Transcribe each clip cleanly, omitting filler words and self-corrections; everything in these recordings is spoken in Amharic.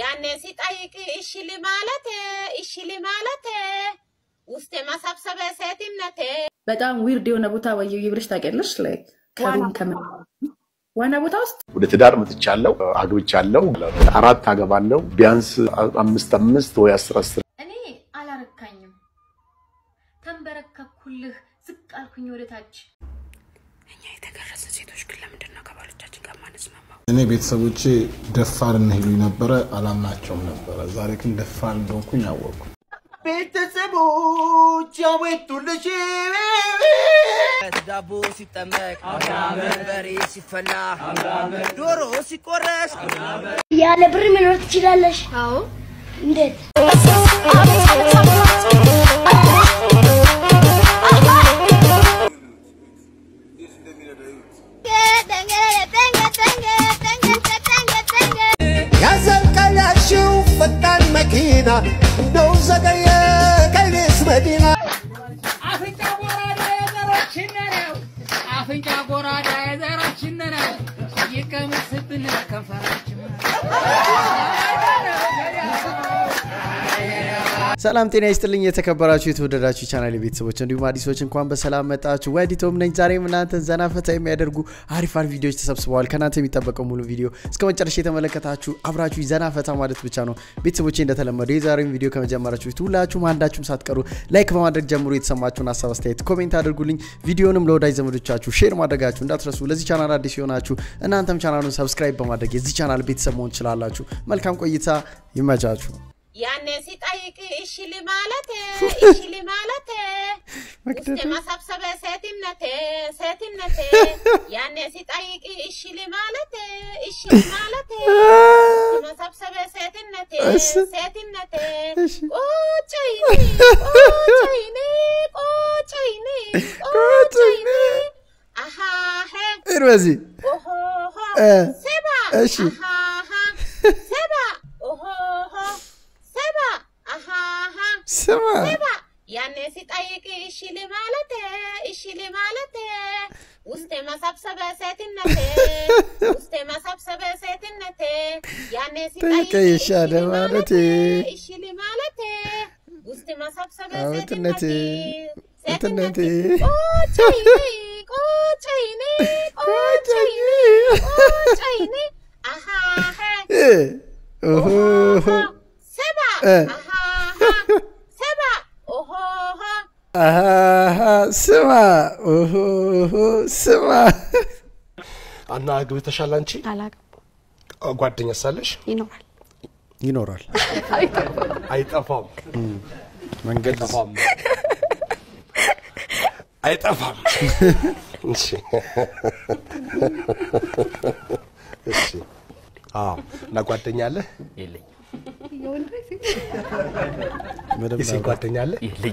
يعني سيطايك إيش اللي مالته وستما سبسب ساتمنته بدأم ويرديو نبوتا ويجي برش تاجلش لك كارون كمان وانا بوتاست ودتدار متشالو عدو تشالو أراد تاجبالو بيانس أمستمست ويسرس أني على ركانيم تنبرك كله زك الكنيورة تاج أني تكرس نسيتوش كلام درنا قبالو تاج كمان اسمه أنا بيتسويتشي دفار نهيلي نبرة على مناطقهم نبرة زاركين دفار دون كنيا وق. بيتسويتشي ويتولشي. دابو ستمك. بريسي فنا. دورو سكورس. يا لبري من وتشيلش. هاو. ندت. مكينة دوزة جاية كاليس مدينة عفنجا قرادة يزارة شنناو عفنجا قرادة يزارة شنناو يكام السبن لكم سلام تينا يستلين يتكبراتشو يتودراتشو چانالي بيتسوچن ديوم عديسوچن كوان بسلام متاچو واديتوم ننجاري منانتن زنافتا يميادرگو عارفان فيديوش تسبسوال كنانتن ميتابقو مولو فيديو اسكوان چرشي تملكتاچو عبراتشو زنافتا مادت بچانو بيتسوچن ده تلمر يزاريم فيديو كم جمراچو يتولاچو مانداچوم ساتقرو لايك بمادرگ جمرو يتسماچون حساب استايت كومنت ادرگولين فيديونم لوداي زمروچاچو شير مادرگاچو እንዳትرسو لذي چانال አዲስ ይሆናችሁ እናንተም ቻናሉን ሰብስክራይብ በማድረግ የዚህ ቻናል ቤተሰቦን እንችላላችሁ መልካም ቆይታ ይመቻችሁ يعني سيطايك إيش اللي مالته وستما سبسبة ساتمنته يعني سيطايك إيش اللي مالته وستما سبسبة ساتمنته أو تشاينيك أها هيك إروزي أوهوهو سبا أها سبا أوهوهو سبا يعني سيطايك إيش اللي مالته وستما سبسبة ساتمنته يعني سيطايك إيش اللي مالته وستما سبسبة ساتمنته أو تشاينيك أها هيك أوهوهو سما أنا أقول تشالنشي أقعد نسالش ينورال أيتافام إيش نقعد نياله يسي قوات نيالي يلي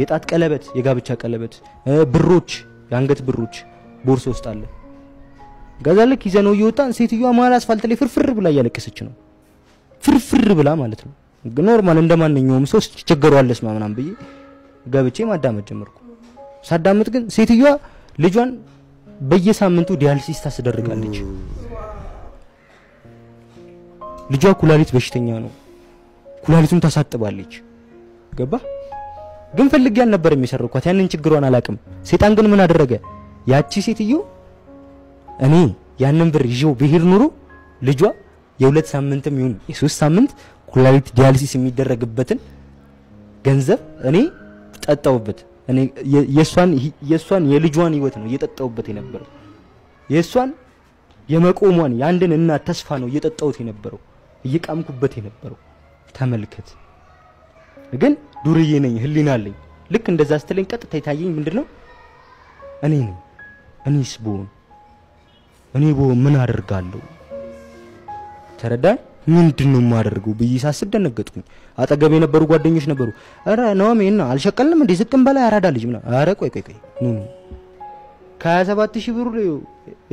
የጣት ቀለበት የጋብቻ ቀለበት ብሮች የአንገት ብሮች ቦርሶ ውስጥ አለ ጋዛልክ ይዘነው ይወጣን ሴትዮዋ ማላ አስፋልት ላይ ፍርፍር ብላ ያለቀሰች ነው ፍርፍር ብላ ማለት ነው ኖርማል እንደማንኛውም ሰው ቸገሯለስ ማምናም በይ ጋብቼ ማዳመጥ ጀመርኩ ሳዳመጥ ግን ሴትዮዋ ልጇን በየሳምንቱ ዲያሊሲስ ታስደርጋለች ልጇ ኩላሊት በሽተኛ ነው ኩላሊቱን ታሳጥባለች ገባ ግን ፈልግ ያል ነበር የሚሰርኳት ያንን ችግሯን አላቅም ሰይጣን ግን ምን አደረገ ያቺ ሴትዮ እኔ ያንን ብር ይዤው ብሄር ኑሮ ልጇ የሁለት ሳምንትም ይሁን የሶስት ሳምንት ኩላሊት ዲያሊሲስ የሚደረግበትን ገንዘብ እኔ ጠጣውበት እኔ የሷን የልጇን ህይወት ነው እየጠጣውበት የነበረው የሷን የመቆሟን ያንድን እና ተስፋ ነው እየጠጣውት የነበረው እየቃምኩበት የነበረው ተመልከት لكن دوري نين هلينا لين لك عند زاستلين كت تيتايين من درنا أني سبون أني بو منار رجالو ترى ده ምንድነው ማደርጉ በይሳ አስደነገጥኩኝ አጠገብ የነበሩ ጓደኞች ነበሩ አረ ነውሜን አልሸቀልም እንዴ ዝቅም በላ ያራዳልኝ ምና አረ ቆይ ኑ ከ27000 ብሩ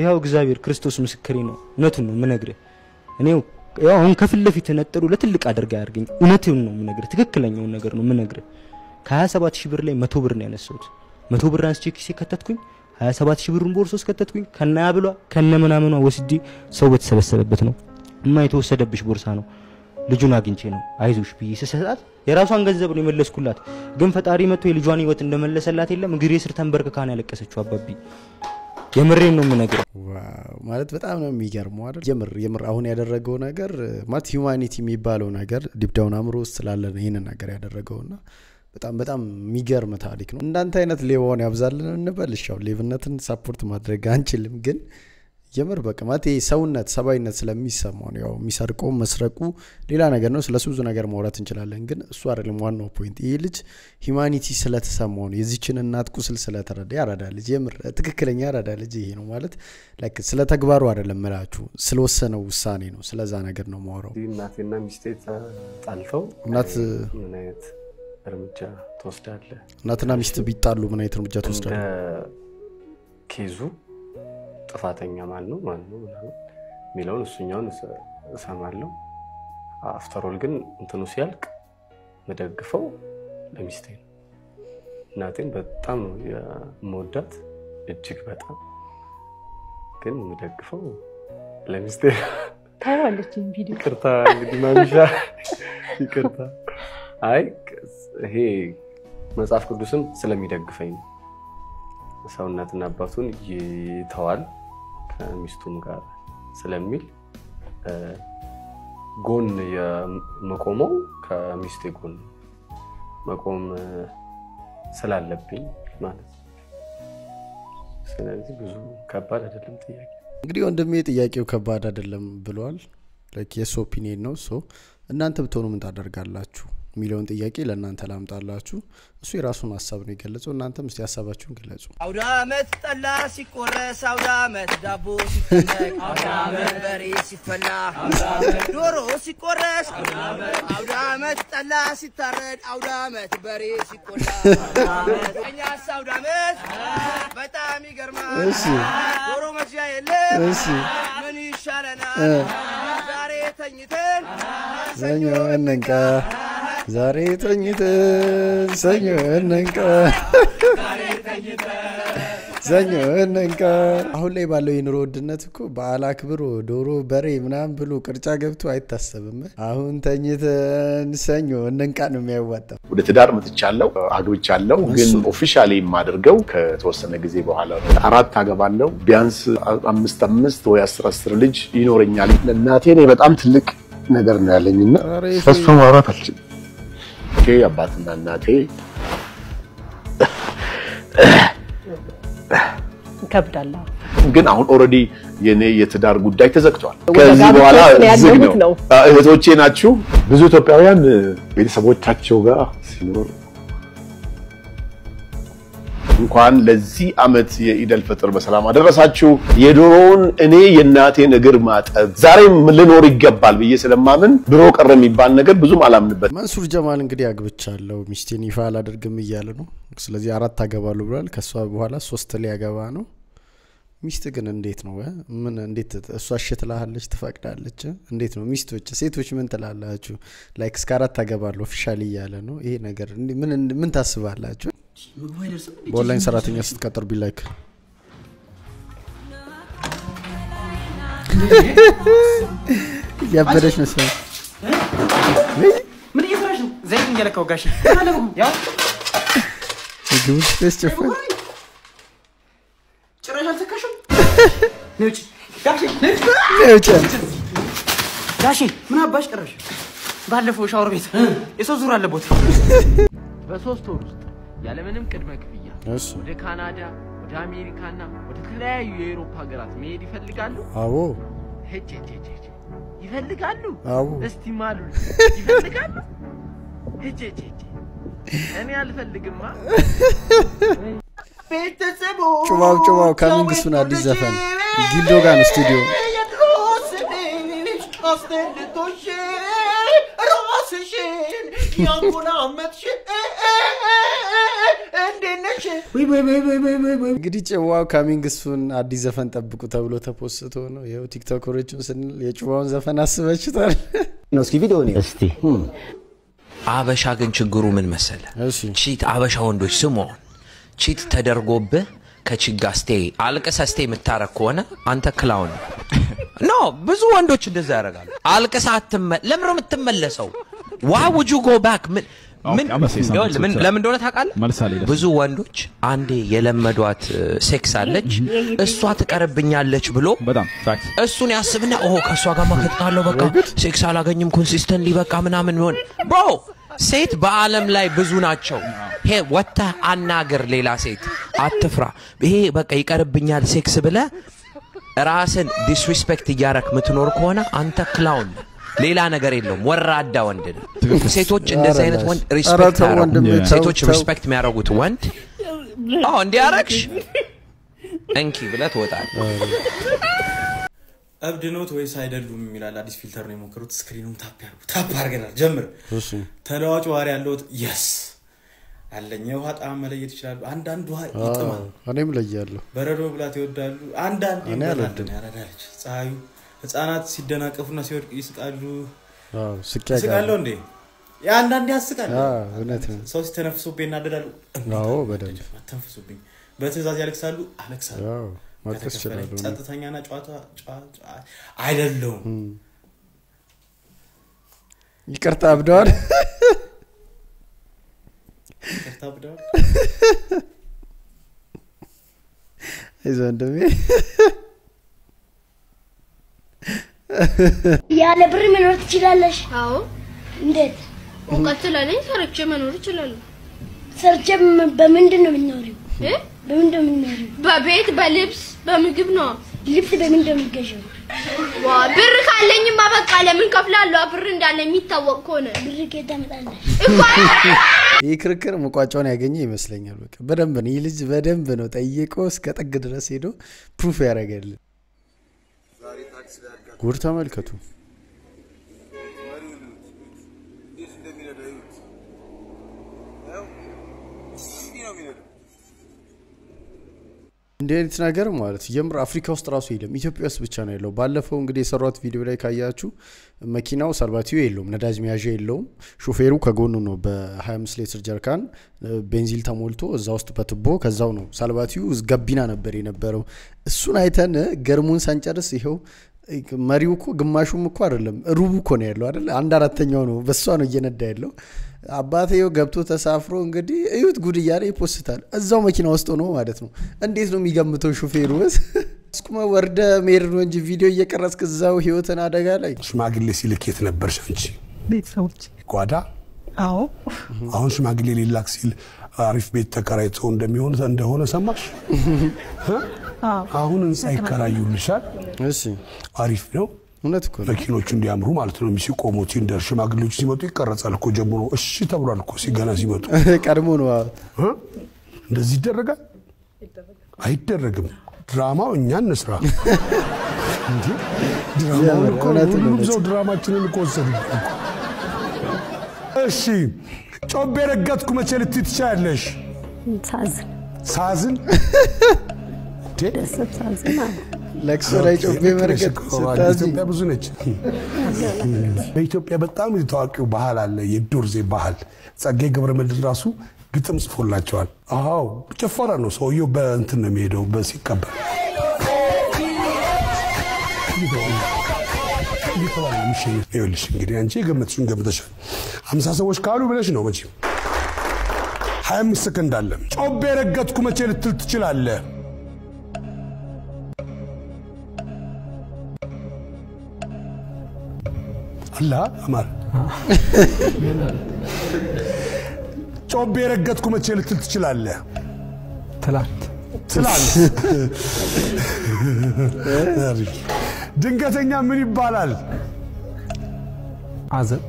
ይሄው እግዚአብሔር ክርስቶስ ምስክሬ ነው እነቱን ነው ምነግረ እኔው ያው አሁን ከፍለፊት ተነጥሩ ለጥልቅ አድርጋ ያርገኝ እነቱን ነው ምነግረ ትክክለኛው ነገር ነው ምነግረ ከ27000 ብር ላይ 100 ብር ነው ያነሰውት 100 ብር አንስቼ ኪሴ ከተትኩኝ 27000 ብሩን ቦርሶ ስከተትኩኝ ከና ያብሏ ከነ መናመኗ ወስዲ ሰው በተሰበሰበበት ነው ما የተወሰደብሽ ቦርሳ ነው ልጁን አግኝቼ ነው አይዞሽ ብዬ ሰሰጣት የራሷን ገንዘብ ነው የመለስኩላት ግን ፈጣሪ መጥቶ የልጇን ህይወት እንደመለሰላት የለም እግሬ ስር ተንበርክካን ያለቀሰችው አባቢ የምሬን ነው ምነግረው ዋው ማለት በጣም ነው የሚገርመው አይደል የምር አሁን ያደረገው ነገር ማለት ሂዩማኒቲ የሚባለው ነገር ዲፕ ዳውን አምሮ ስላለ ነው ይሄን ነገር ያደረገውና በጣም በጣም የሚገርም ታሪክ ነው እንዳንተ አይነት ሌባውን ያብዛልን እንበልሽው ሌብነትን ሰፖርት ማድረግ አንችልም ግን የምር በቀማቴ ሰውነት ሰባይነት ስለሚሰማው ያው የሚሰርቆ መስረቁ ሌላ ነገር ነው ስለሱ ብዙ ነገር ማውራት እንችላለን ግን እሱ አይደለም ዋናው ፖይንት ይሄ ልጅ ሂዩማኒቲ ስለተሰማው ነው የዚህችን እናት ቁስል ስለተረዳ ያራዳ ልጅ የምር ትክክለኛ ያራዳ ልጅ ይሄ ነው ማለት ላይክ ስለ ተግባሩ አይደለም መላችሁ ስለወሰነው ውሳኔ ነው ስለዛ ነገር ነው ማውራው እናትና ሚስቴ ጣልፈው እናት ምን አይነት እርምጃ ተወስዳለ እናትና ሚስቴ ቢጣሉ ምን አይነት እርምጃ ተወስዳለ ኬዙ ጥፋተኛ ማን ነው ሚለውን እሱኛውን ሰማለሁ አፍተር ኦል ግን እንትኑ ሲያልቅ መደግፈው ለሚስቴ እናቴን በጣም ነው የሞዳት እጅግ በጣም ግን መደግፈው ለሚስቴ ታውቃለችኝ ቪዲዮ ይቅርታ እንግዲህ ማንሻ ይቅርታ አይ ሄ መጽሐፍ ቅዱስም ስለሚደግፈኝ ሰውነትና አባቱን ይተዋል ከሚስቱም ጋር ስለሚል ጎን የመቆመው ከሚስቴ ጎን መቆም ስላለብኝ ማለት ስለዚህ ብዙ ከባድ አይደለም ጥያቄ እንግዲህ ወንድሜ ጥያቄው ከባድ አይደለም ብሏል like yes opinion ነው so እናንተ ብትሆኑ ምን ታደርጋላችሁ ሚሊዮን ጥያቄ ለእናንተ ላምጣላችሁ እሱ የራሱን ሐሳብ ነው ይገለጸው እናንተም እስቲ ሐሳባችሁን ገለጹ አውዳ መስጠላ ሲቆረስ አውዳ መስዳቦ ሲጠቅ አውዳ በርበሬ ሲፈላ አውዳ ዶሮ ሲቆረስ አውዳ መስጠላ ሲታረድ አውዳ መስበሬ ሲቆላ እኛ አውዳ መስ በጣም ይገርማል እሺ ዶሮ መጃ የለም እሺ ምን ይሻለናል ዛሬ ተኝተን ሰኞ እንንቃ ዛሬ ተኝተን ሰኞ እንንቃ ዛሬ ተኝተን ሰኞ እንንቃ አሁን ላይ ባለው የኑሮ ውድነት እኮ ባላክብሩ ዶሮ በሬ ምናም ብሉ ቅርጫ ገብቶ አይታሰብም አሁን ተኝተን ሰኞ እንንቃ ነው የሚያወጣው ወደ ተዳር መጥቻለሁ አግብቻለሁ ግን ኦፊሻሊ ማድርገው ከተወሰነ ጊዜ በኋላ አራት አገባለሁ ቢያንስ 5 ወይ 10 ልጅ ይኖርኛል እናቴ ነው በጣም ትልቅ ነገር ነው ያለኝና ተስፋ ማውራት አልችልም كي أباتنا ناتي كبد الله ግን አሁን ኦሬዲ የኔ የትዳር ጉዳይ ተዘግቷል ከዚህ በኋላ ዝግ ነው እህቶቼ ናችሁ ብዙ ኢትዮጵያውያን ቤተሰቦቻቸው ጋር ሲኖር እንኳን ለዚህ አመት የኢደል ፈጥር በሰላም አደረሳችሁ የዶሮን እኔ የናቴን እግር ማጠብ ዛሬም ለኖር ይገባል በየሰለማምን ድሮ ቀረም ይባል ነገር ብዙም አላምንበት መንሱር ጀማል እንግዲህ አግብቻለሁ ሚስቴን ይፋ አላደርግም ይያለ ነው ስለዚህ አራት አገባሉ ብሏል ከሷ በኋላ 3 ላይ ያገባ ነው ሚስት ግን እንዴት ነው ምን እንዴት እሷ አሽትላሃለች ተፈቅዳለች እንዴት ነው ሚስቶች ሴቶች ምን ተላላችሁ ላይክ እስከ አራት አገባሉ ኦፊሻሊ ይያለ ነው ይሄ ነገር ምን ምን ታስባላችሁ والله انسراتني استكتر باللايك يا بلاش نسوي من يفرجوا زي اللي لك وقاشي انا بقوم يا يجوز تستفاد ترى جالسه كشم نوتش داشي نوتش داشي من اباش قرش ባለፈው ሻወር ቤት እሱ ዙር አለበት በሶስት ወር ያለምንም ቅድመ ክፍያ ወደ ካናዳ ወደ አሜሪካና ወደ ተለያዩ የአውሮፓ ሀገራት መሄድ ይፈልጋሉ አዎ ሄጄ ይፈልጋሉ እስቲ ማሉ ይፈልጋሉ ሄጄ እኔ አልፈልግማ ቤተሰቦቹ ካሚንግሱን አዲስ ዘፈን ጊልዶ ጋር ስቱዲዮ قصدي لتشيل راس شيل يا كون عمت شيل እንግዲህ ጨዋው ካሚንግ ሱን አዲስ ዘፈን ተጠብቁ ተብሎ ተፖስቶ ነው ይሄው ቲክቶከሮችን ስንል የጨዋውን ዘፈን አስበችታል ነው እስኪ ቪዲዮ ነው እስቲ አበሻ ግን ችግሩ ምን መሰለ ቺት አበሻ ወንዶች ስሙ ቺት ተደርጎበ ከቺጋስቴ አልቀሳስቴ ምታረክ ሆነ አንተ ክላውን ነው ብዙ ወንዶች እንደዛ ያረጋሉ አልቀሳትም ለምሮ ምትመለሰው why would you go back من لما دولة هقال بزو واندوش عندي يلما دوات سكس عليك السوات كارب بني عليك بلو بدم السوني عصبنا أوه كسوة كم كتالو بكا سكس على غنيم كونسيستنلي بكا من عمن مون برو سيد بعالم لاي بزو ناتشو هي وتها عن ناقر ليلا سيد عتفرع هي بكا يكارب بني على سكس بلا رأسن disrespect يجارك متنور كونا أنت clown ليلا أنا قريل لهم وراد دا وندنا سيتوش إن زينت وند ريسبكت عارق سيتوش ريسبكت ما عارقوت وند آه إن دياركش أنكي بلا توتعب أبدنو توي سايدر لومي لا لاديس فيلتر نيمو كروت سكرينوم تاب هارجنا جمر تناوش واري اللود يس على نيوهات عمله يتشال عندان دواء يتمان أنا ملجيالو بررو بلا تودالو عندان أنا لدن سايو أنا سيدنا كفنا سيور يسكالو سكالون دي يا أنا دي أسكال سوس تنفسو بين هذا دلو ناو بدل تنفسو بين بس إذا جالك سالو عليك سالو ما تفشلون أنت تاني أنا جوا عيد اللون يكرتاب دار يكرتاب دار إذا أنت مين يا لبري من ورد تجلالش هاو ندت وقتلالين سرقة من ورد تجلال سرقة بمندنا من نوري إيه بمندنا من نوري ببيت بلبس بمجبنا لبس بمندنا من كشوف وبر خالني ما بقى من كفلا لو برند على ميتا وكونه بر كده مثلا يكركر مقاطعون يعجني مثلاً يا لوك بدم بنيلج بدم بنوت أيه كوس كتقدر سيدو proof يا رجال قرت عمل كتو إنديا نتناجر مارت يمر أفريقيا أستراليا لم يجب يسبب قناة لو بالفهم قدي سرّت فيديو لك أياتشو ماكينة وسرباتيو إلهم نداج مياجي إلهم شوفيرو كجونونو بهامس ليتر جركان بنزيل تمولتو زاوست بتبو كزاونو سرباتيو زجبينا نبري نبرو السنة جرمون سانشارس يهو مريوكو جماشو مقارلهم روبوكو نيرلو هذا الأندرات تنيونو بس أنا جينا ديرلو أباثي يو جبتو تسافروا إنقدي أيوت قدي ياري بوستال الزوم كنا واستنوا وعدتنا أنديسنا ميجا متوشوفي روز سكما وردة ميرنون جي فيديو يكرس كزاو هيوتنا هذا قالي شو ما قل لي سيلكيتنا برش فينشي بيت صوتي قادا أو أهون شو ما قل لي للاكسيل عارف بيت تكريت هون دميون ثند هون سماش ها أهون إنسان كرايو مشات عارف نو لا تقول لكن لو كنت أمرهم على تنميسي كوموتين در شماغ لو تسيموتي كارت على كوجبونو أشي تبرع الكوسي غانا سيموتو كارمونو ها نزيد درجة هيد درجة دراما ونيان نسرا دراما ونكون زود دراما تنين كوسر أشي شو بيرجعتكم أشيل تيتشار ليش سازن سازن ده سازن لكسرات أوبي مركز ستازي تابوزنج. بيتوبيا بتعمل تاكيو بحال على يدور زي بحال. ساقي قبل ما تدرسوا بتمس فول لاتوان. أهاو بتفرنوا سويو بنتنا ميدو بس يكبر. يطلع مشي يقول شنقري عن شيء قبل تشون قبل تشون. همساسة وش قالوا بلاش نو ماشي. حامي سكندالة. أوبي رجعتكم أشيل تلتشل على. لا أمر. شو بيرجعتكم أشيل تلتشل على؟ تلات. دينكاتينيا مني بالال. عزب.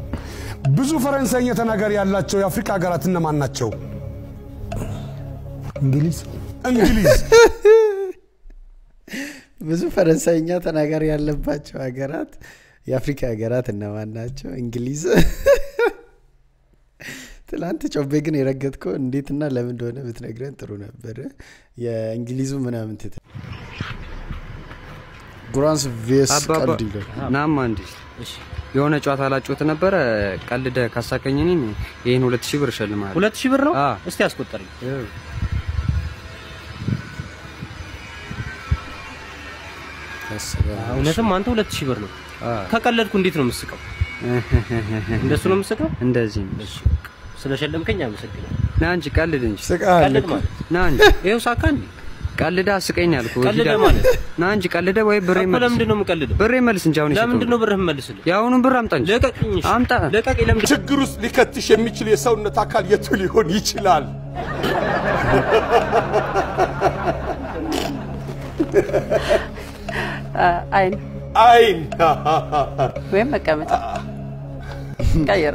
بزو فرنسية تناقري على تشو أفريقيا قراتنا ما ناتشو. إنجليز. بزو فرنسية تناقري على باتشو قرات. የአፍሪካ ሀገራት እና ማናቸው እንግሊዝ ትላንት ጮቤ ግን ይረገጥኩ እንዴትና ለምን እንደሆነ ብትነግረን ጥሩ ነበር የእንግሊዙ ምናምን ተ ጉራንስ ቪስ ቀልድ ናም አንዲ እሺ የሆነ ጨዋታ ላጨውት ነበር ቀልደ ካሳከኝኝ ይሄን 2000 ብር ሸልማለሁ 2000 ብር ነው እስቲ አስቆጥሪ እውነትም አንተ 2000 ብር ነው ከቀለድኩ እንዴት ነው መስቀው እንደሱ ነው መስቀው እንደዚህ እሺ ስለሸለምከኝ አመሰግና ና አንቺ ቀልድ እንጂ ቀልድ ማለት ና አንቺ ይሄው ሳካን ቀልዳ አስቀኝ አልኩህ ቀልድ ማለት ና አንቺ ቀልደ ወይ ብሬ መልስ ለምን እንደሆነ ምቀልድ ብሬ መልስ እንጂ አሁን ለምን እንደሆነ ብሬ መልስልኝ ያውኑ ብር አምጣ እንጂ ለቀቅኝ አምጣ ለቀቅ ለምን ችግሩስ ሊከትሽ የሚችል የሰውነት አካል የቱ ሊሆን ይችላል عين عين وين مكانتها؟ غير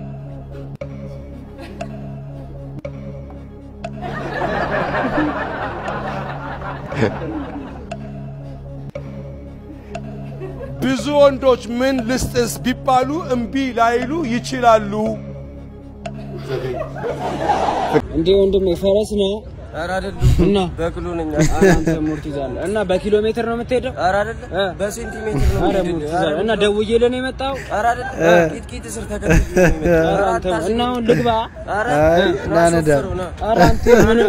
ብዙ ወንዶች ምን ልስጥስ ቢባሉ እምቢ ላይሉ ይችላሉ እንዴ ወንድም ፈረስ ነው ኧረ አይደለም በክሎ ነኝ አንተ ሞርቲዛል እና በኪሎ ሜትር ነው የምትሄደው ኧረ አይደለም በሴንቲሜትር ነው ኧረ ሞርቲዛል እና ደውዬ ለኔ መጣው ኧረ አይደለም ቂጥቂጥ ስር ተከትዬ ነው የመጣው እና አሁን ልግባ ኧረ ናነዳ ኧረ አንተ ምን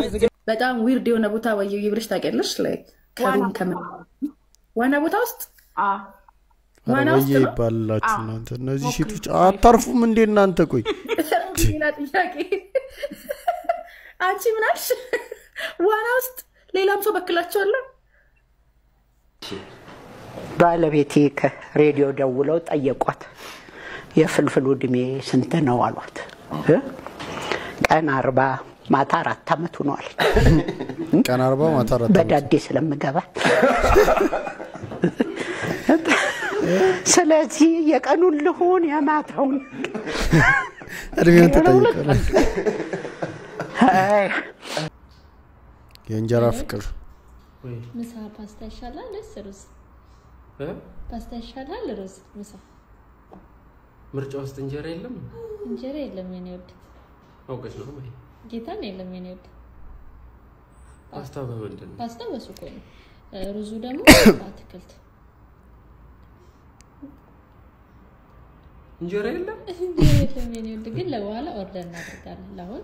በጣም ዊርድ የሆነ ቦታ ወይ ይብርሽ ታቀልሽ ላይክ ካሩን ከመ ዋና ቦታ ውስጥ አ ዋና ውስጥ ይባላችሁ እናንተ እነዚህ ሺቶች አታርፉም እንዴ እናንተ ቆይ ሌላ ጥያቄ አንቺ ምን አልሽ ዋና ውስጥ ሌላም ሰው በክላቸዋል ባለቤቴ ከሬዲዮ ደውለው ጠየቋት የፍልፍሉ ድሜ ስንት ነው አሏት ቀን 40 ማታ 4 አመት ሆኗል ቀን 40 ማታ 4 በዳዴ ስለምገባ ስለዚህ የቀኑን ልሁን ያማታውን እድሜው ተጠይቋል የእንጀራ ፍቅር ወይ ምሳ ፓስታ ይሻላል ደስ ሩዝ ፓስታ ይሻላል ሩዝ ምሳ ምርጫ ውስጥ እንጀራ የለም የኔ ወድ አውቀሽ ነው ወይ ጌታ ነው የለም የኔ ወድ ፓስታ በምንድን ነው ፓስታ በሱቆ ነው ሩዙ ደግሞ አትክልት እንጀራ የለም የኔ ወድ ግን ለዋላ ኦርደር እናደርጋለን ለአሁን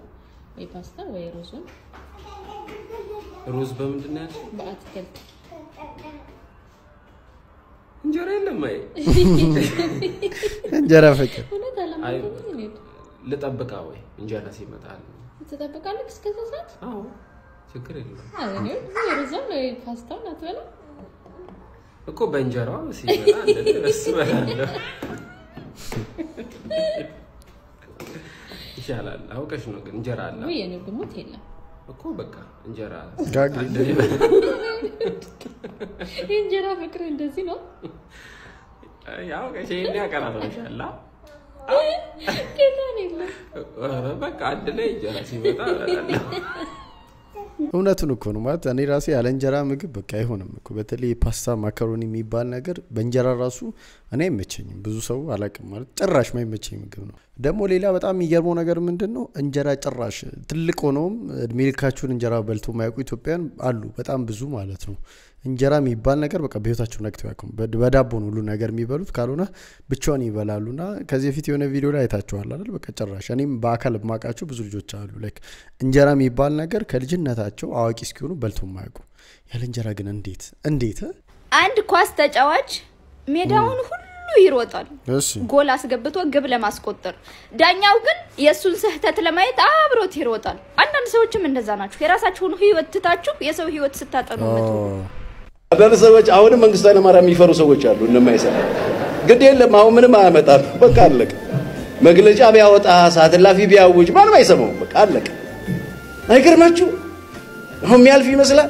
اي باستا وي رز رز بمندناش باكلت انجرى لمي انجرى فكر لطبقها وي انجرى سيمطال تطبقالك اسكذا ساعات اه شكر يلا انا رز ولا باستا ولا تبلا اكو بانجرى سيمطال بس والله ይሻላል አውቀሽ ነው ግን እንጀራ አለ ወይ እኔ ደሞት ይላ እኮ በቃ እንጀራ ጋግ እንጀራ ፍቅር እንደዚህ ነው ያው አውቀሽ እንዴ አቀራረብሻላ ከታኔ በቃ አንድ ላይ እንጀራ ሲመጣ እውነቱን እኮ ነው ማለት እኔ ራሴ ያለ እንጀራ ምግብ በቃ አይሆንም እኮ በተለይ ፓስታ ማካሮኒ የሚባል ነገር በእንጀራ ራሱ እኔ አይመቸኝም ብዙ ሰው አላቀም ማለት ጭራሽ ማይመቸኝ ምግብ ነው ደሞ ሌላ በጣም የሚገርመው ነገር ምንድነው እንጀራ ጭራሽ ትልቅ ሆነም እድሜልካችሁን እንጀራ በልቶ ማያውቁ ኢትዮጵያን አሉ በጣም ብዙ ማለት ነው እንጀራ የሚባል ነገር በቃ በህይወታቸው ነክተው ያቁም በዳቦ ነው ሁሉ ነገር የሚበሉት ካልሆነ ብቻውን ይበላሉና ከዚህ ፍት የሆነ ቪዲዮ ላይ አይታችኋል አይደል በቃ ጭራሽ እኔም በአካል ማቃቸው ብዙ ልጆች አሉ ላይክ እንጀራ የሚባል ነገር ከልጅነታቸው አዋቂ እስኪሆኑ በልቶ ማያውቁ ያለ እንጀራ ግን እንዴት አንድ ኳስ ተጫዋች ሜዳውን ሁሉ ይሮጣል ጎል አስገብቶ ግብ ለማስቆጠር ዳኛው ግን የሱን ስህተት ለማየት አብሮት ይሮጣል አንዳንድ ሰዎችም እንደዛ ናቸው የራሳቸውን ህይወት ትታችሁ የሰው ህይወት ስታጠኑበት أنا سويت أنا منقص أنا مرة ميفرو سويت شارلو إنما يسأل قد يلا ما هو من ما متعب بكارلك ما قلنا جابي أوت أحسات الله في بيا وجه ما أنا ما يسموه بكارلك ما يكرمه شو هم يال في مثلا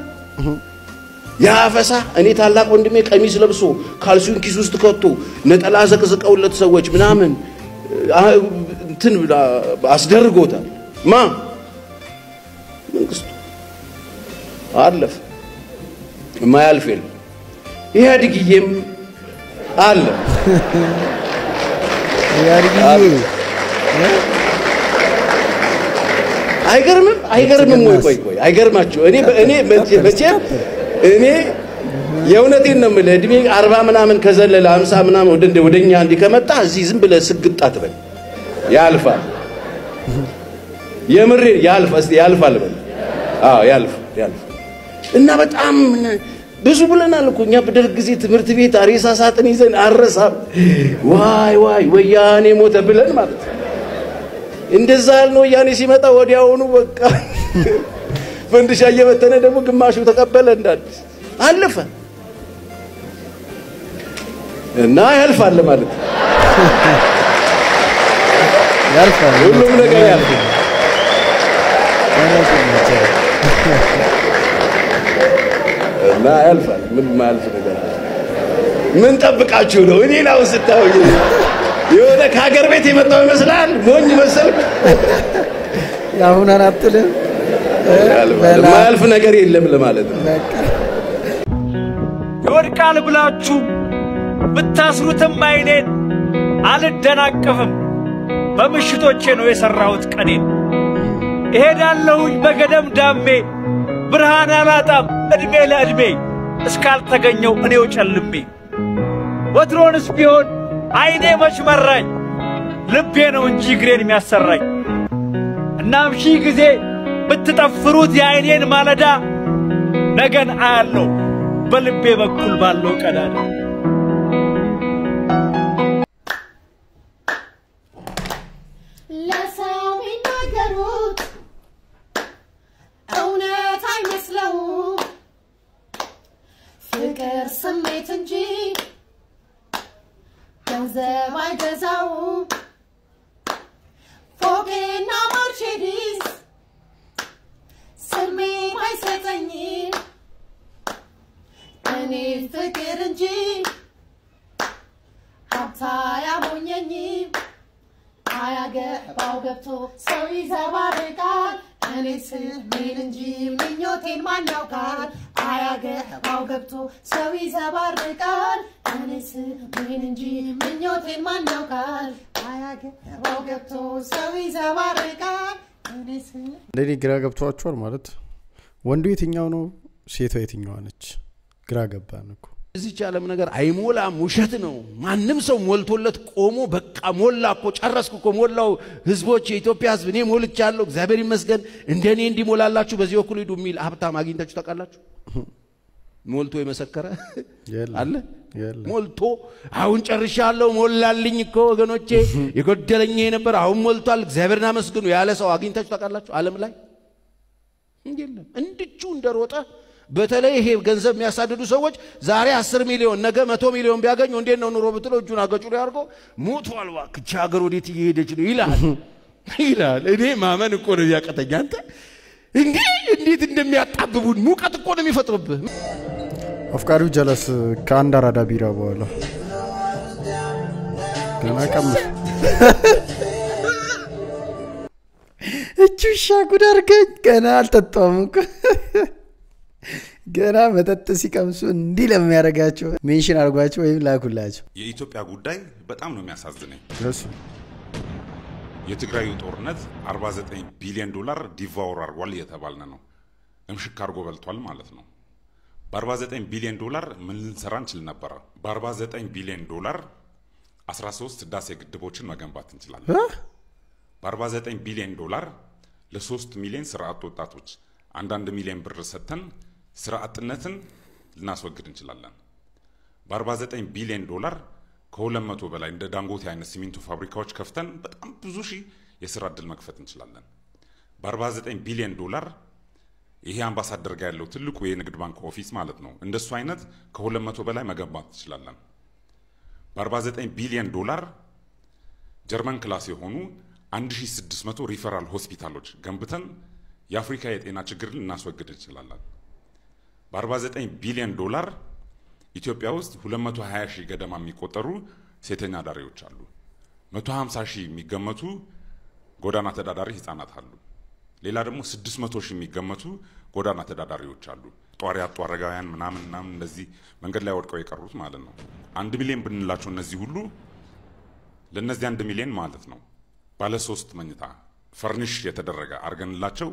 يا فسا أني تعلق وندمي قميص لبسو خالسون كيسوس تكتو نت الله زك زك أولاد سويت من آمن تن أصدر قوتا ما منقص أعرف ما يالفيل يهديك يم الله يهديك أيكرم موي كوي كوي أيكرم أشوف أني بس يوناتين نمله دمي أربعة منا من كذل للعام سامنا مودن دودن يعني كم تعزيز بلا سقط أتبع يالفا يمر يالفا أصلي يالفا لبن يالفا النبات عمنا بزبلنا لكون يا بدر جزيت مرتبي تاريسا ساتني زين عرسها واي واي وياني متبلن ما إندزالنا وياني سمتا ودياؤنا بق فندشاية بتنه ده ممكن ماشوا تقبلن ده ألفا ناي ألفا لما ده ألفا كلهم نكيا لا ألف من ما ألف كذا من تبقى عشوله ودي لا وستة وجيني يودك هاجر بيتي متوه مسلان بونج مسلك يا هونا نبتله ما ألف نجاري إلا بلا مالد يودك على بلاتشو بتاسرو تماينين على الدنا كفم بمشتو تشينو يسرعوت كنين هذا اللوج بقدم دامي برهان على طب أدمي لا أدمي إسكال تغنيو أنيو تشلمي وترون سبيون عيني مش مرّي لبينا ونجيكرين مياسرّي النام شي كزي بتتأفروت يا عينين مالدا نغن عالو بلبي بكل بالو كدانا ቸር ማለት ወንዱ የትኛው ነው ሴቷ የትኛው ነች ግራ ገባንኩ እዚህ ቻለም ነገር አይሞላም ውሸት ነው ማንም ሰው ሞልቶለት ቆሞ በቃ ሞላኮ ጨረስኩኮ ሞላው ህዝቦች የኢትዮጵያ ህዝብ እኔ ሞልቻለሁ እግዚአብሔር ይመስገን እንደኔ እንዲሞላላችሁ በዚህ ወኩል ይዱ ሚል ሀብታም አግኝታችሁ ተቃላችሁ ሞልቶ የመሰከረ አለ ሞልቶ አሁን ጨርሻለሁ ሞላልኝኮ ወገኖቼ ይጎደለኝ የነበር አሁን ሞልቷል እግዚአብሔርና መስግኑ ያለ ሰው አግኝታችሁ ተቃላችሁ ዓለም ላይ እንግዲህ እንድቹ እንደሮጣ በተለይ ይሄ ገንዘብ የሚያሳድዱ ሰዎች ዛሬ 10 ሚሊዮን ነገ 100 ሚሊዮን ቢያገኙ እንዴት ነው ኑሮ ብትሎ እጁን አገጩ ያርጎ ሞቷል ዋክቻ ሀገር ወዴት ይሄደች ነው ይላል እኔ ማመን እኮ ነው ያቀጠኛ አንተ እንዴት እንደሚያጣብቡን ሙቀት እኮ ነው የሚፈጥሩብህ አፍቃሩ ጀለስ ካንዳ አራዳ ቢራ በኋላ ገናቀም እቹሻ ጉዳርከኝ ገና አልተጣምኩ ገና መተጥሲ ቀምሱ እንዲ ለሚያረጋቸው ሜንሽን አርጓቸው ወይ ላኩላቸው የኢትዮጵያ ጉዳይ በጣም ነው የሚያሳዝነኝ እሱ የትግራይ ጦርነት 49 ቢሊዮን ዶላር ዲቫውር አርጓል የተባልነ ነው እምሽክ አርጎ በልቷል ማለት ነው በ49 ቢሊዮን ዶላር ምን ሰራን ይችላል ነበር በ49 ቢሊዮን ዶላር 13 ዳሴ ግድቦችን መገንባት እንችላለን በ49 ቢሊዮን ዶላር ለ3 ሚሊዮን ስራአት ወጣቶች አንድ 1 ሚሊዮን ብር ሰጥተን ስራአትነትን ልናስወግድ እንችላለን በ49 ቢሊዮን ዶላር ከ200 በላይ እንደ ዳንጎቴ አይነት ሲሚንቶ ፋብሪካዎች ከፍተን በጣም ብዙ ሺ የስራ ዕድል መክፈት እንችላለን በ49 ቢሊዮን ዶላር ይሄ አምባሳደር ጋር ያለው ትልቁ የንግድ ባንክ ኦፊስ ማለት ነው እንደሱ አይነት ከ200 በላይ መገንባት ይችላል በ49 ቢሊዮን ዶላር ጀርመን ክላስ የሆኑ 1600 ሪፈራል ሆስፒታሎች ገንብተን የአፍሪካ የጤና ችግርን እናስወግድ ይችላል በ49 ቢሊዮን ዶላር ኢትዮጵያ ውስጥ 220 ሺህ ገደማ የሚቆጠሩ ሴተኛ አዳሪዎች አሉ 150 ሺህ የሚገመቱ ጎዳና ተዳዳሪ ህፃናት አሉ ሌላ ደግሞ 600 ሺህ የሚገመቱ ጎዳና ተዳዳሪዎች አሉ ጧሪ አጧረጋውያን ምናምን እንደዚህ መንገድ ላይ ወድቀው ይቀሩት ማለት ነው 1 ሚሊዮን ብንላቸው እነዚህ ሁሉ ለነዚህ 1 ሚሊዮን ማለት ነው ባለ 3 መኝታ ፈርኒሽ የተደረገ አርገንላቸው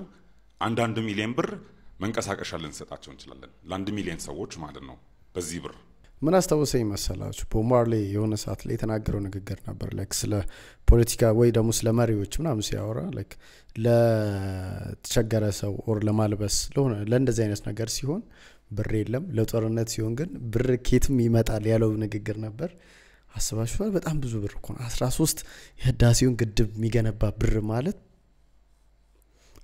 1 ሚሊዮን ብር መንቀሳቀሻ ልንሰጣቸው እንችላለን ለ1 ሚሊዮን ሰዎች ማለት ነው በዚህ ብር ምን አስተውሰይ መሰላችሁ ፖማርሊ የሆነ ሰዓት ላይ ተናገረው ንግግር ነበር ላይክ ስለ ፖለቲካ ወይ ደሞ ስለ መሪዎች ምናምን ሲያወራ ላይክ ለተቸገረ ሰው ኦር ለማልበስ ለሆነ ለእንደዚህ አይነት ነገር ሲሆን ብር የለም ለጦርነት ሲሆን ግን ብር ኬትም ይመጣል ያለው ንግግር ነበር አስባችሁታል በጣም ብዙ ብር እኮ 13 የህዳሴውን ግድብ የሚገነባ ብር ማለት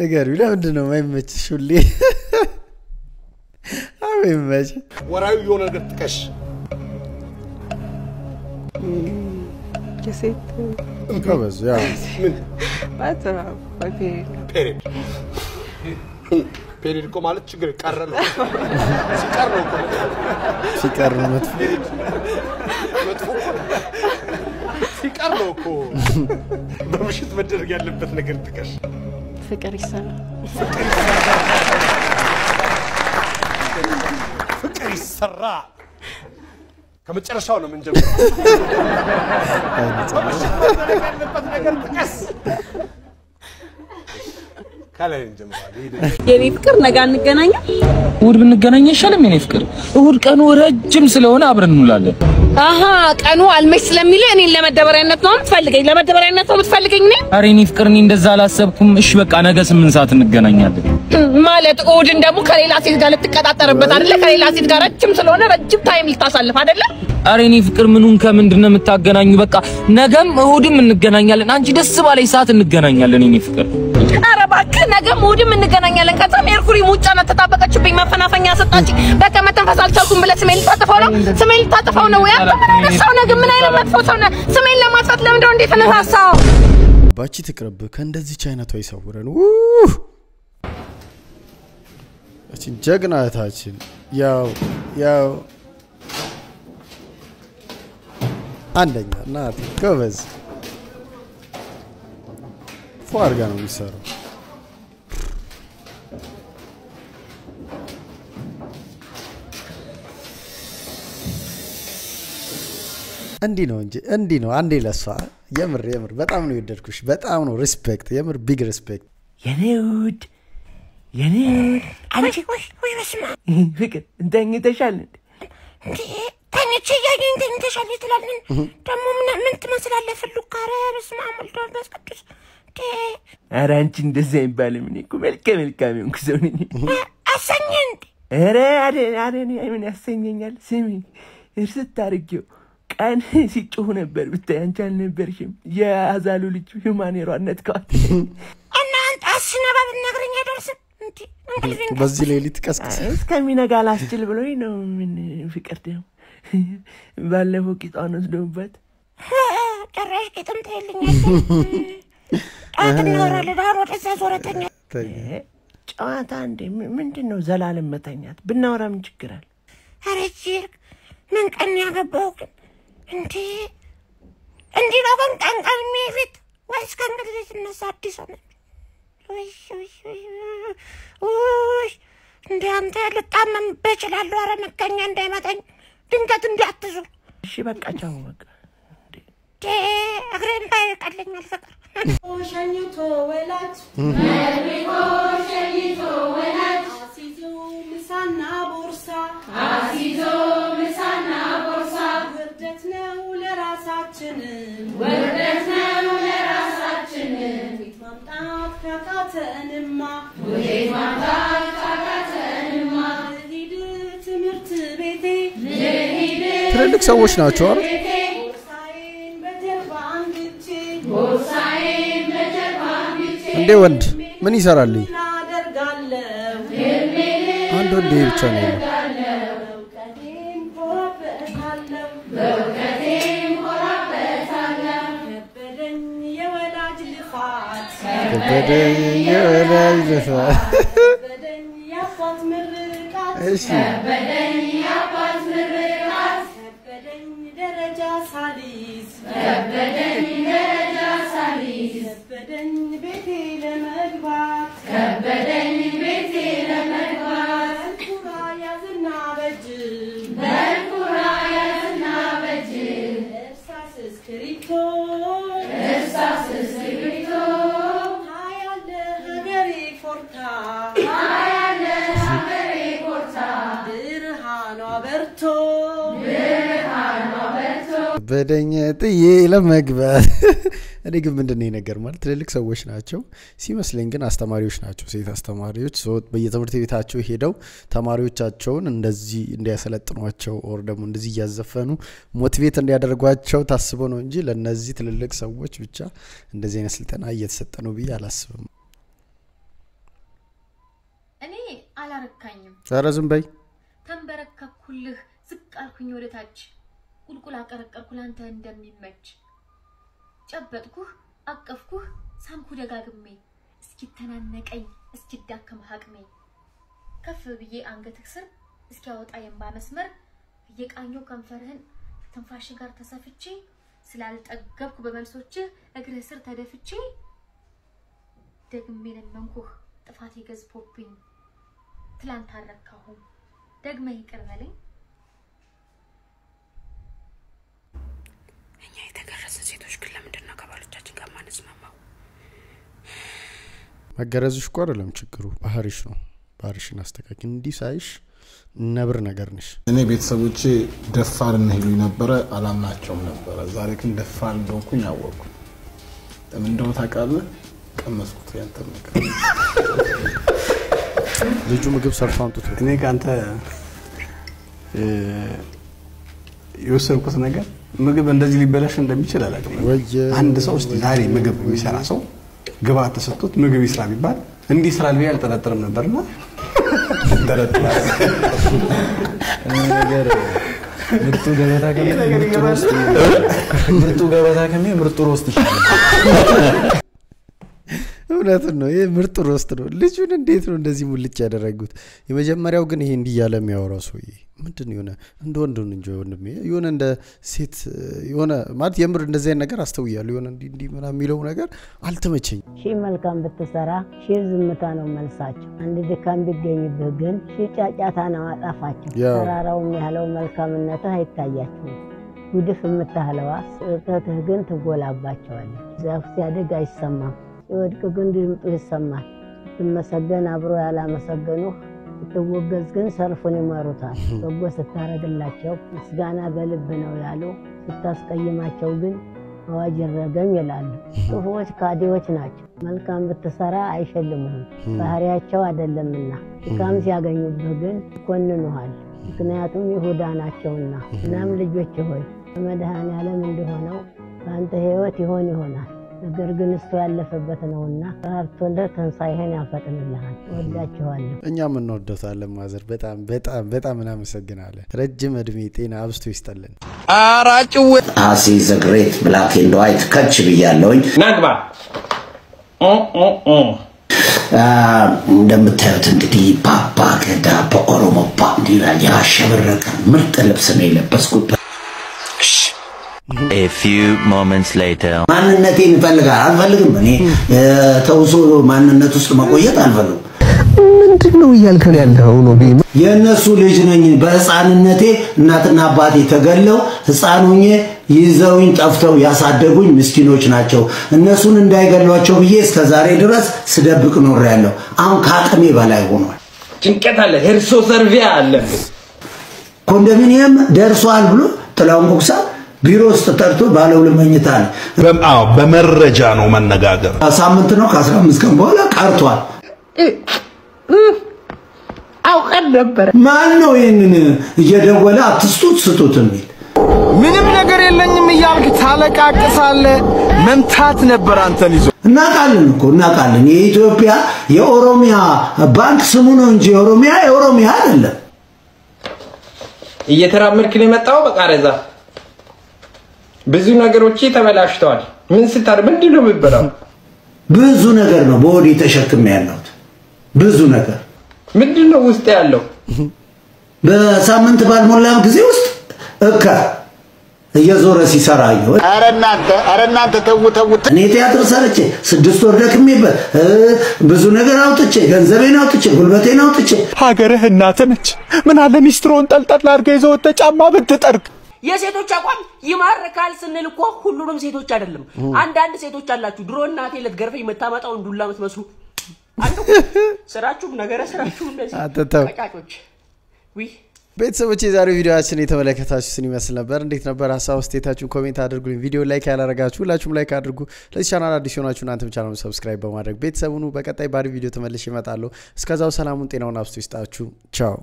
نجاري لا عندنا ما يمشي اللي ما يمشي وراي يونا قتكش كسيت انقبض يا من ما ترى بيري بيري كو مالك شجر كارلو مدفوق كارلوكو مش تبدل قال لبثنا قتكش فكري السراء كم تشرشونه من جنب يعني فكر نقال نقنانيا ود بنقنانيا شلم يعني فكر ود كانوا رجم سلونا عبر النولاد اها كانوا على المسلم لاني لما دبرينتهم تفلقي لما دبرينتهم تفلقيني اريني فكرني እንደዛ ላሰብኩም እሺ በቃ ነገ 8 ሰዓት እንገናኛለን ማለት ኦድን ደግሞ ከሌላ ሴት ጋር ልትቀጣጠርበት አይደለ ከሌላ ሴት ጋር ረጅም ስለሆነ ረጅም ታይም ልታሳልፍ አይደለ اريني ፍቅር ምኑን ከምንድነ መታገናኙ በቃ ነገም ኦድም እንገናኛለን አንቺ ደስ ባለይ ሰዓት እንገናኛለን እኔ ፍቅር ኧረ ባክህ ነገም ኦድም እንገናኛለን ከዛ ሜርኩሪ ሙጫና ተጣበቀችብኝ መፈናፈኛ ሰጣች በቃ መተንፈስ አልቻልኩም ብለ ስሜን ልታጠፋው ነው ያ ሰውና ግን ምን አይነት መጥፎ ሰውና ስሜን ለማጥፋት ለምን እንደው እንዴት ተነሳሳው ባቺ ትቅርብ ከእንደዚህ ቻይናቷ ይሰውረን እቺን ጀግናታችን ያው አንደኛ ናት ከበዝ ፎርጋ ነው የሚሰራው እንዲ ነው አንዴ ለሷ የምር በጣም ነው ይደርኩሽ በጣም ነው ሪስፔክት የምር ቢግ ሪስፔክት የኔውድ አንቺ ወይ መስማ ፍቅር እንደተሻለኝ ታንቺ እንደተሻለኝ ትላለኝ ደሞ ምን ትመስላለህ ፍሉካ ኧረ በስመ አብ ወልድ ወመንፈስ ቅዱስ ኧረ አንቺ እንደዚህ አይባልም እኔ እኮ መልካም እንኩ ሰው ነኝ አሰኘኝ ኧረ አረ ምን ያሰኘኛል ስሚ እርስታርጊው أنا سيجون نبر بتاعن كان نبرشم يا أزالو ليش يوماني رانت كات أنا أنت أسينا باب النجرين يدرس أنت بس جلالي تكسكس كمينا قالاش جل بلوينه من فكرتهم بالله كيت أناس دوبات كرش كيت أنت هليني أنت نورا لدارو تسازورتني أنت عندي من تنو زلال متنيات بالنورا من شكرال هرشيك منك أني أغبوك انتي لابن كان ميفيت وايش كان لازم نساعدك سامي وش انت انت لتامن بيشلالو ኧረ መከኛ እንዳይመጣኝ ድንገት እንዲያጥዙ እሺ በቃ ቻው በቃ ዴ አግሬን ባይቀልኝ አልፈቀር ኦሸኝቶ ወላት ማይሪኮ ሸኝቶ ወላት تردك سووش ناتور عندي وند من يسار لي عنده دير تاني بدن يا ولد بدن يا فاطمة الرقاص بدن يا فاطمة الرقاص بدن درجة صاليس بدن درجة صاليس بدن بيتي لمقبات بدن بيتي لمقبات الكرة يا زنا بجل الكرة يا زنا بجل إرساس اسكريبتو إرساس اسكريبتو በደኛዬ ለመግባት እኔ ግን ምንድነኝ ነገር ማለት ትልልቅ ሰዎች ናቸው ሲመስለኝ ግን አስተማሪዎች ናቸው ሴት አስተማሪዎች ሶት በየትምህርት ቤታቸው ሄደው ተማሪዎቻቸውን እንደዚህ እንዲያሰለጥኗቸው ኦር ደግሞ እንደዚህ ያዘፈኑ ሞቲቬት እንዲያደርጓቸው ታስቦ ነው እንጂ ለነዚህ ትልልቅ ሰዎች ብቻ እንደዚህ አይነት ስልጠና እየተሰጠ ነው ብዬ አላስብም أني على ركاني. سارة زنبي. تنبرك كله زكال كنيورة تاج. كل كلاك أركب كلان تندمي مج. جبتكو أكفكو سام كودا جاكمي. سكتنا نكاي سكتك مهاجمي. كفر بيجي أنجت تكسر. سكوت أيام بامسمر. يك أنيو كم فرهن. تنفاش كار تسافيتشي. سلالت أجبكو بمنسوتشي. أجرسر تدافيتشي. تجميل منكو. تفاتي جزبوبين. تلان تركهم دقمة يكرملي هني إذا جرزنا زيدوش كلام درنا قبل تجين كمان اسمه ما ما جرزوش كوار لهم تشكروا بحرشنا بحرش الناس تكاكين دي سايش نبرنا جرنش أنا بيتسوي شيء دفار نهيلو نبرة على ما تشوم نبرة زارك ندفار دوكو ناوكو تمن دوم ثقابة كم مسكوت يعني تمن ليجو مجيب صرفان تطلع. إنك أنت يوسف كسناك مجيب عند جلي بلشن ده بيشيل على كده. عند سوس تزاري مجيب بيسارع سو جبات تسطط مجيب يسرابي بعد عندي سرابي على ترى ترمنا برنا. درتنا. مرتو جبات كمية مرتو جبات كمية مرتو روستي. ولكن هذا هو المرتب الرستر الذي يجعل هذا المرتب الرستر الذي يجعل هذا المرتب الرستر الذي يجعل هذا المرتب الرستر الذي يجعل هذا المرتب الرستر الذي يجعل هذا المرتب الرستر الذي يجعل هذا المرتب الرستر الذي يجعل هذا المرتب الرستر الذي يجعل هذا المرتب ولكن يجب ان يكون المسجد ابو على مسجد ويجب صرفون يمرطا ويجب ستاره اللاتشو مسجانا بلبنا ويالو ستاسقيماتشو بن مواجر رقم يلالو وفوش كاديوش ناتشو ملكان بالتسارع አይሸልሙም ባህሪያቸው አይደለምና ካም ሲያገኙበት ግን ኮንኑሃል ምክንያቱም ይሁዳ ናቸውና እናም ልጆች ሆይ መድኃኔዓለም እንደሆነው አንተ ህይወት ይሆናል ነገር ግን እሱ ያለፈበት ነውና አርቶ ለተንሳይህን ያፈጥንልሃል ወዳቸዋለሁ እኛ ምን እንወደታለን ማዘር በጣም በጣም በጣም እናመሰግናለን ረጅም እድሜ ጤና አብስቶ ይስጠልን አራጭው አሲ ዘ ግሬት ብላክ ኤንድ ዋይት ከች ብያለሁኝ ናግባ እንደምታዩት እንግዲህ ባባ ገዳ በኦሮሞ ባንዲራ ያሸበረቀ ምርጥ ልብስ ነው የለበስኩት A few moments later. Man, nothing. I'll follow. Mani, thousands man, nothing. So much. Yes, I'll follow. Nothing. No, I'll come. I'll follow. Yeah, no, so listen. But I'm nothing. Not na badi. Tagallo. Sanunye. Yizawin tafto. Yasadeguni. Miskinoch nacho. No, so nindaigallo. Acho. Yes, kazare duras. Sidabukno rallo. Am khatami balai gono. Chinketa le. Herso servia le. Condominium. Derso alblo. Talaum kusa. ቢሮስ ተጠርቶ ባለ ሁለመኝታን አዎ በመረጃ ነው መነጋገር ሳምንት ነው ከ15 ቀን በኋላ ቀርቷል አው ቀደበረ ማን ነው ይሄንን እየደወለ አትስጡት ስጡት እንዴ ምንም ነገር የለኝም ይያልክ ታለቃቅሳለ መምታት ነበር አንተን ይዞ እናቃልን እኮ እናቃልን የኢትዮጵያ የኦሮሚያ ባንክ ስሙ ነው እንጂ ኦሮሚያ የኦሮሚያ አይደለም እየተራመድክ ለመጣው በቃ ረዛ ብዙ ነገሮች ተበላሽተዋል ምን ስታር ምንድነው የሚበላው ብዙ ነገር ነው ቦዲ ተሸክም ያለው ብዙ ነገር ምንድነው ውስጥ ያለው በሳምንት ባልሞላም ጊዜ ውስጥ እካ እየዞረ ሲሰራዩ አረናንተ ተውተውት እኔ ቲያትር ሰርቼ 6 ወር ደክሜበት ብዙ ነገር አውጥቼ ገንዘቤን አውጥቼ ጉልበቴን አውጥቼ ሀገርህ እናት ነች ምን አለ ሚስትሮን ጠልጠል አድርገ ይዘው ተጫማ ብትጠርቅ የሴቶች አቋም ይማርካል ስንል እኮ ሁሉንም ሴቶች አይደለም አንዳንድ ሴቶች አላችሁ ድሮ እናቴ ለትገርፈኝ መታመጣው ዱላ መስመስሉ አንዱ ስራችሁ ነገረ ስራችሁ እንደዚህ አጣጣቆች ዊ ቤተሰቦች የዛሬው ቪዲዮአችን የተመለከታችሁስን ይመስል ነበር እንዴት ነበር ሐሳብ ስቴታችሁን ኮሜንት አድርጉልኝ ቪዲዮ ላይክ ያላረጋችሁ ሁላችሁም ላይክ አድርጉ ለዚህ ቻናል አዲስ ሆናችሁ እናንተም ቻናሉን ሰብስክራይብ በማድረግ ቤተሰቡኑ በቀጣይ ባሪ ቪዲዮ ተመልሼ እመጣለሁ እስከዛው ሰላሙን ጤናውን አብስቶ ይስጣችሁ ቻው